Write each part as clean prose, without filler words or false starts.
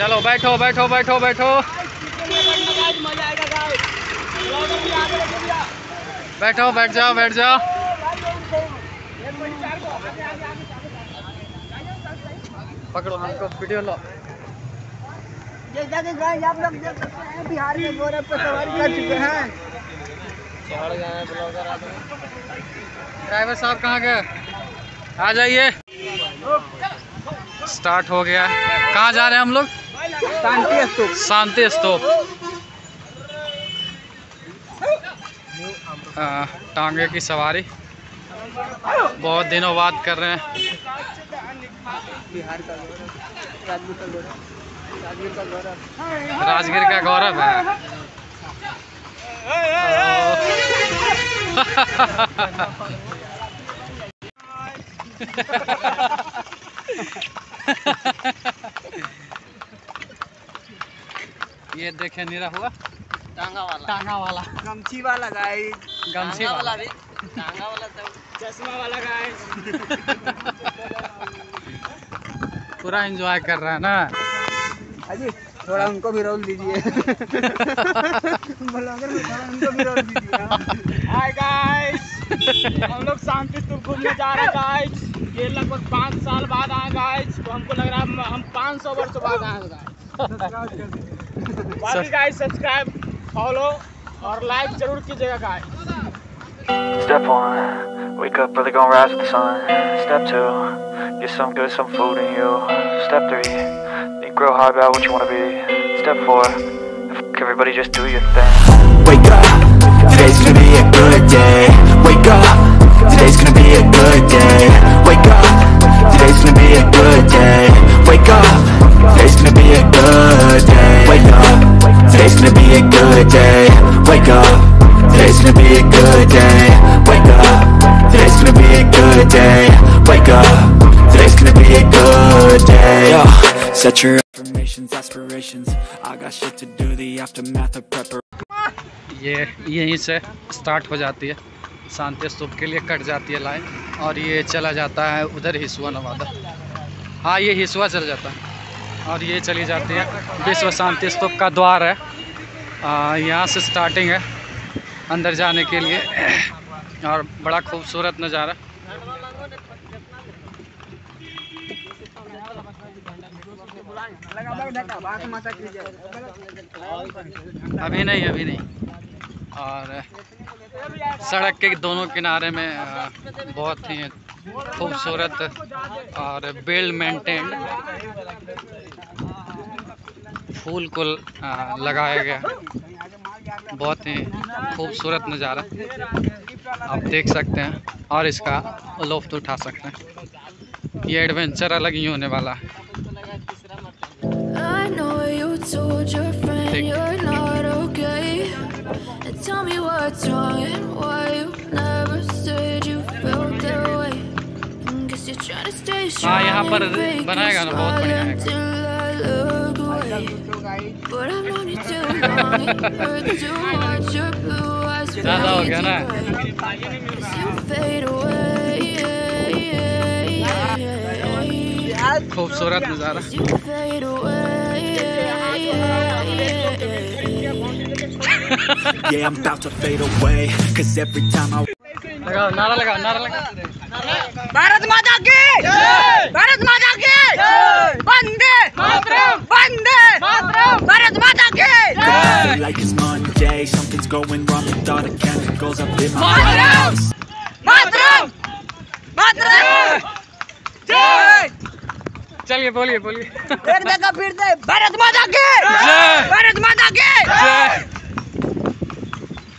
चलो बैठो बैठो बैठो बैठो बैठो, बैठ जाओ बैठ जाओ। पकड़ो हमको वीडियो लो। जैसा कि गाइस आप लोग देख सकते हैं बिहार में घोड़े पर सवारी कर चुके हैं। ड्राइवर साहब कहाँ गए? आ जाइए। स्टार्ट हो गया। कहाँ जा रहे हैं हम लोग? शांति स्तूप। शांति स्तूप। टांगे की सवारी बहुत दिनों बाद कर रहे हैं। बिहार का गौरव, राजगीर का गौरव है। ये देखे नीरा हुआ टांगा वाला गमछी वाला गाइस, गमछी वाला भी टांगा वाला चश्मा वाला गाइस। पूरा एंजॉय कर रहा है ना। अजी थोड़ा उनको भी रोल दीजिए। उनको भी रोल दीजिए। हाय गाइस, हम लोग शांति स्तूप घूमने जा रहे हैं गाइस। ये लगभग 5 साल बाद आए गाइस, तो हमको लग रहा है हम 500 वर्ष बाद आए गाइस। बाकी गाइस सब्सक्राइब, फॉलो और लाइक जरूर कीजिएगा guys. Step 1, wake up early, gonna rise with the sun. Step 2, get some good, some food in you. Step 3, think real hard about what you wanna be. Step 4, everybody just do your thing. Wake up, today's gonna be a good day. Wake up, today's gonna be a good day. Wake up, today's gonna be a good day. Wake up, today's gonna be a good day. Wake up, today's gonna be a good day. Wake up. Today's gonna be a good day. Wake up. Today's gonna be a good day. Wake up. Today's gonna be a good day. Yo, set your affirmations, aspirations. I got shit to do. The aftermath of preparation. ये यहीं से start हो जाती है। शांति स्तूप के लिए cut जाती है लाइन और ये चला जाता है उधर हिस्सा नवादा। हाँ ये हिस्सा चल जाता है और ये चली जाती है। विश्व शांति स्तूप का द्वार है, यहाँ से स्टार्टिंग है अंदर जाने के लिए। और बड़ा खूबसूरत नज़ारा। अभी नहीं और सड़क के दोनों किनारे में बहुत ही खूबसूरत और वेल मेंटेन्ड फूल को लगाया गया। बहुत ही खूबसूरत नज़ारा आप देख सकते हैं और इसका लुत्फ़ उठा सकते हैं। ये एडवेंचर अलग ही होने वाला है। हाँ यहाँ पर बनाएगा ना, बहुत बढ़िया है। ज़्यादा हो गया ना। खूबसूरत नज़ारा। लगाओ नारा, लगाओ नारा, लगाओ। भारत माता की जय, भारत माता की जय, वंदे मातरम, वंदे मातरम, भारत माता की जय। Like it's Monday, something's going wrong with all the chemicals up in my house. मातरम, मातरम, जय। चलिए बोलिए बोलिए। एक जगह फिर से भारत माता की जय, भारत माता की जय।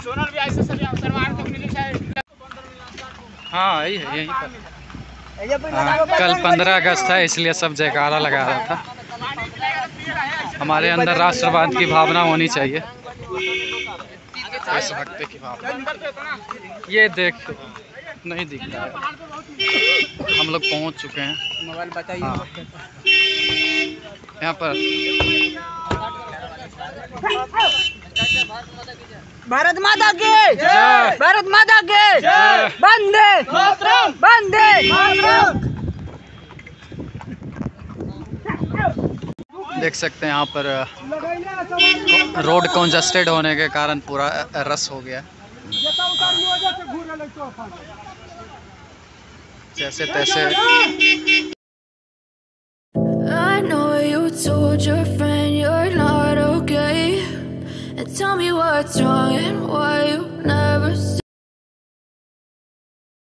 सोनल भी ऐसे सभी अवसर मार तो मिली शायद। हाँ यही है, यहीं पर। कल 15 अगस्त है इसलिए सब जयकारा लगा रहा था। हमारे अंदर राष्ट्रवाद की भावना होनी चाहिए, देशभक्ति की भावना। ये देख नहीं दिखता है। हम लोग पहुंच चुके हैं। यहाँ पर भारत माता की जय, भारत माता की जय, वंदे मातरम, वंदे मातरम। देख सकते हैं यहाँ पर रोड कंजस्टेड होने के कारण पूरा रश हो गया। जैसे तैसे told your friend you're not okay and tell me what's wrong and why you never